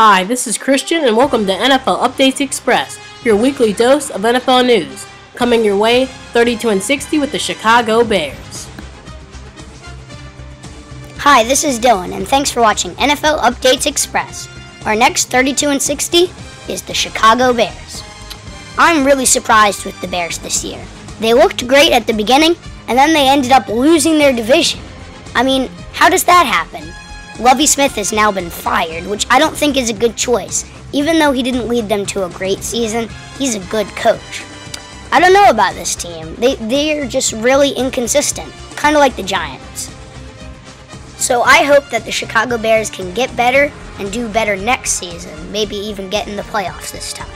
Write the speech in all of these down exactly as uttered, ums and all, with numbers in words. Hi, this is Christian and welcome to N F L Updates Express, your weekly dose of N F L news. Coming your way, thirty-two and sixty with the Chicago Bears. Hi, this is Dylan and thanks for watching N F L Updates Express. Our next thirty-two and sixty is the Chicago Bears. I'm really surprised with the Bears this year. They looked great at the beginning and then they ended up losing their division. I mean, how does that happen? Lovie Smith has now been fired, which I don't think is a good choice. Even though he didn't lead them to a great season, he's a good coach. I don't know about this team. They, they're just really inconsistent, kind of like the Giants. So I hope that the Chicago Bears can get better and do better next season, maybe even get in the playoffs this time.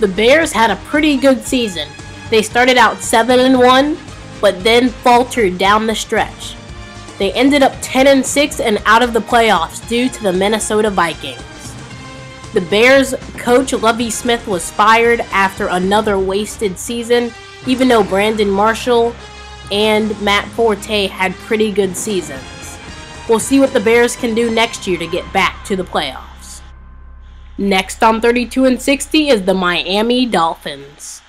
The Bears had a pretty good season. They started out seven and one, but then faltered down the stretch. They ended up ten and six and out of the playoffs due to the Minnesota Vikings. The Bears coach Lovie Smith was fired after another wasted season, even though Brandon Marshall and Matt Forte had pretty good seasons. We'll see what the Bears can do next year to get back to the playoffs. Next on thirty-two and sixty is the Miami Dolphins.